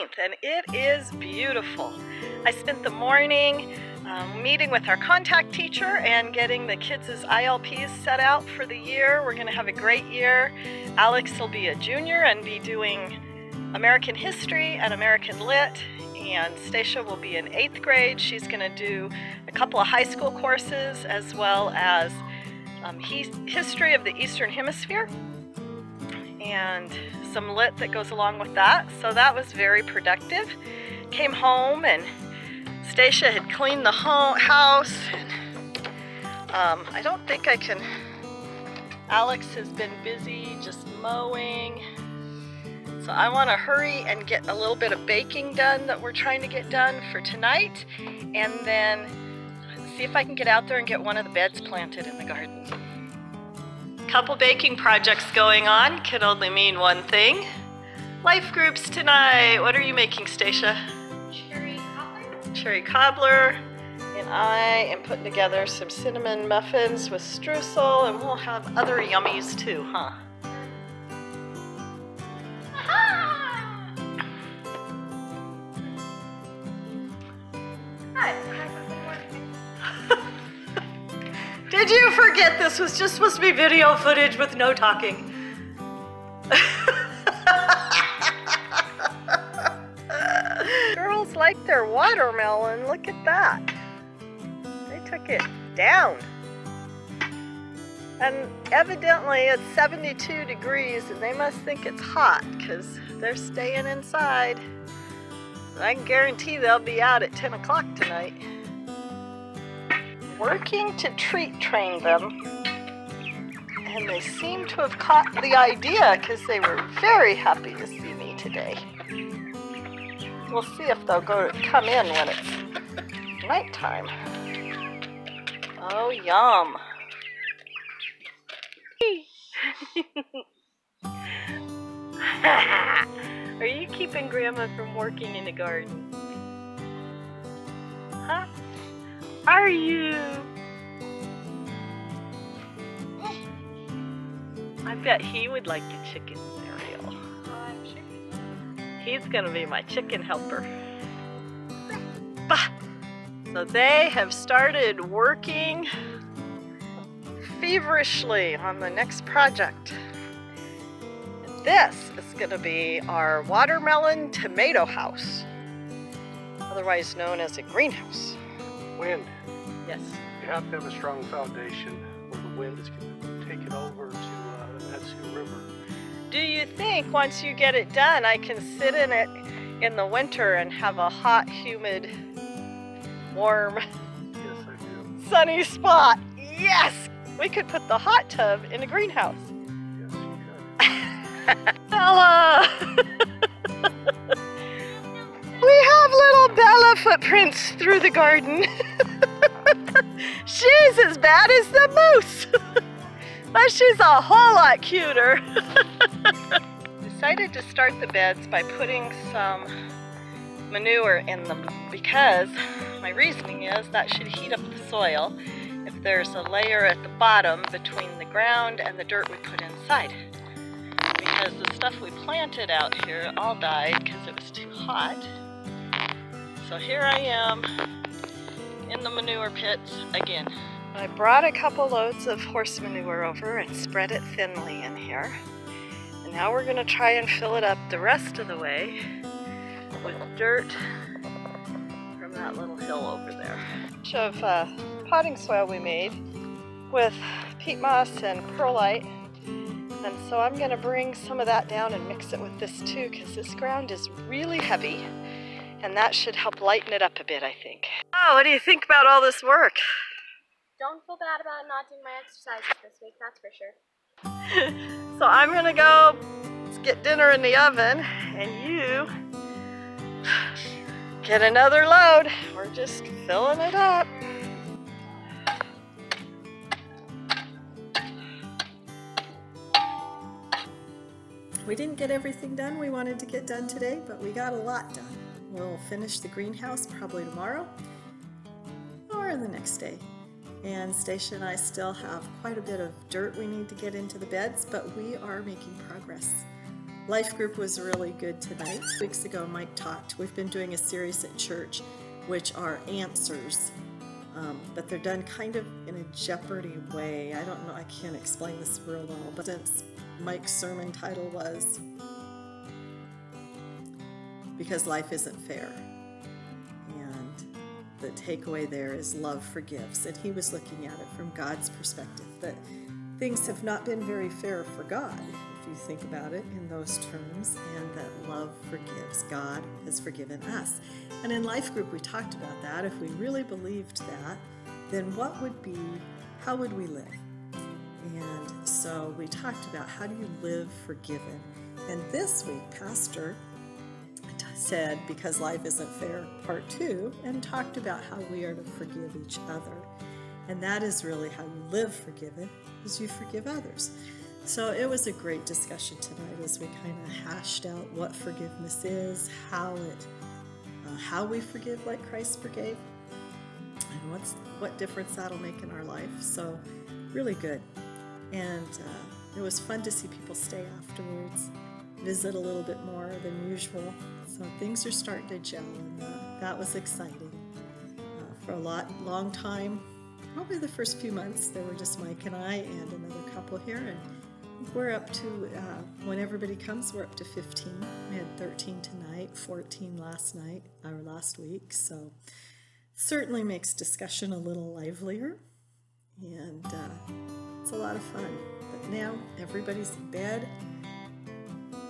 14th, and it is beautiful. I spent the morning meeting with our contact teacher and getting the kids' ILPs set out for the year. We're going to have a great year. Alex will be a junior and be doing American History and American Lit, and Stacia will be in 8th grade. She's going to do a couple of high school courses as well as history of the Eastern Hemisphere and some lit that goes along with that. So that was very productive. Came home and Stacia had cleaned the house. I don't think I can. Alex has been busy just mowing. So I want to hurry and get a little bit of baking done that we're trying to get done for tonight, and then see if I can get out there and get one of the beds planted in the garden. Couple baking projects going on can only mean one thing. Life groups tonight. What are you making, Stacia? Cherry cobbler, and I am putting together some cinnamon muffins with streusel, and we'll have other yummies too, huh? Did you forget this was just supposed to be video footage with no talking? Girls like their watermelon. Look at that. They took it down. And evidently it's 72 degrees and they must think it's hot because they're staying inside. I can guarantee they'll be out at 10 o'clock tonight. Working to treat train them, and they seem to have caught the idea because they were very happy to see me today. We'll see if they'll come in when it's nighttime. Oh, yum. Are you keeping Grandma from working in the garden? Huh? Are you? I bet he would like the chicken cereal. He's gonna be my chicken helper. Bah! So they have started working feverishly on the next project. And this is gonna be our watermelon tomato house, otherwise known as a greenhouse. Wind. Yes. You have to have a strong foundation where the wind is going to take it over to the Hudson River. Do you think once you get it done, I can sit in it in the winter and have a hot, humid, warm, yes, I do. Sunny spot? Yes! We could put the hot tub in a greenhouse. Yes, you could. Bella! We have little Bella footprints through the garden. She's as bad as the moose, but she's a whole lot cuter. Decided to start the beds by putting some manure in them because my reasoning is that should heat up the soil if there's a layer at the bottom between the ground and the dirt we put inside. Because the stuff we planted out here all died because it was too hot. So here I am in the manure pits again. I brought a couple loads of horse manure over and spread it thinly in here. And now we're going to try and fill it up the rest of the way with dirt from that little hill over there. A bunch of potting soil we made with peat moss and perlite. And so I'm going to bring some of that down and mix it with this too because this ground is really heavy. And that should help lighten it up a bit, I think. Oh, what do you think about all this work? Don't feel bad about not doing my exercises this week, that's for sure. So I'm gonna go get dinner in the oven, and you get another load. We're just filling it up. We didn't get everything done we wanted to get done today, but we got a lot done. We'll finish the greenhouse probably tomorrow or the next day. And Stacia and I still have quite a bit of dirt we need to get into the beds, but we are making progress. Life group was really good tonight. 2 weeks ago, Mike talked. We've been doing a series at church, which are answers, but they're done kind of in a Jeopardy way. I don't know, I can't explain this real well, but since Mike's sermon title was, Because Life Isn't Fair. And the takeaway there is love forgives. And he was looking at it from God's perspective, that things have not been very fair for God, if you think about it in those terms, and that love forgives. God has forgiven us. And in life group, we talked about that. If we really believed that, then what would be, how would we live? And so we talked about how do you live forgiven? And this week, Pastor said, Because Life Isn't Fair, Part 2, and talked about how we are to forgive each other. And that is really how you live forgiven, is you forgive others. So it was a great discussion tonight as we kind of hashed out what forgiveness is, how we forgive like Christ forgave, and what difference that'll make in our life. So really good. And it was fun to see people stay afterwards, visit a little bit more than usual. So things are starting to gel, and that was exciting. For a long time, probably the first few months, there were just Mike and I and another couple here, and we're up to, when everybody comes, we're up to 15. We had 13 tonight, 14 last night, or last week, so certainly makes discussion a little livelier, and it's a lot of fun. But now everybody's in bed.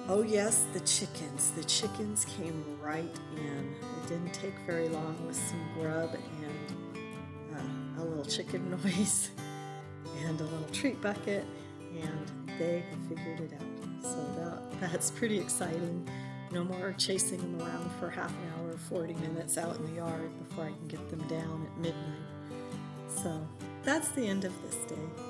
Oh yes, the chickens. The chickens came right in. It didn't take very long with some grub and a little chicken noise and a little treat bucket, and they have figured it out. So that's pretty exciting. No more chasing them around for half an hour or 40 minutes out in the yard before I can get them down at midnight. So that's the end of this day.